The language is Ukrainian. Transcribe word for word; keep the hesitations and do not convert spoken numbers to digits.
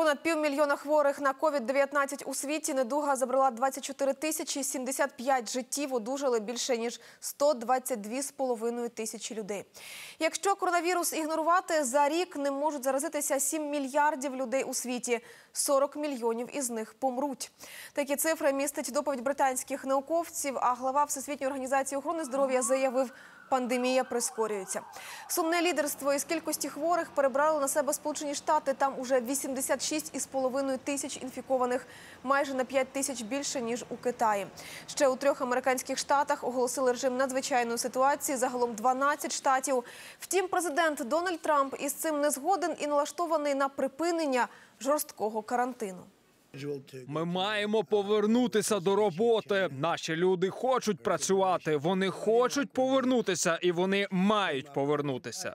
Понад півмільйона хворих на ковід дев'ятнадцять у світі. Недуга забрала двадцять чотири тисячі сімдесят п'ять життів, одужали більше, ніж сто двадцять дві з половиною тисячі людей. Якщо коронавірус ігнорувати, за рік ним можуть заразитися сім мільярдів людей у світі. сорок мільйонів із них помруть. Такі цифри містить доповідь британських науковців, а глава Всесвітньої організації охорони здоров'я заявив, пандемія прискорюється. Сумне лідерство із кількості хворих перебрали на себе Сполучені Штати. Там уже вісімдесят шість з половиною тисяч інфікованих, майже на п'ять тисяч більше, ніж у Китаї. Ще у трьох американських штатах оголосили режим надзвичайної ситуації, загалом дванадцять штатів. Втім, президент Дональд Трамп із цим не згоден і налаштований на припинення жорсткого карантину. Ми маємо повернутися до роботи. Наші люди хочуть працювати, вони хочуть повернутися і вони мають повернутися.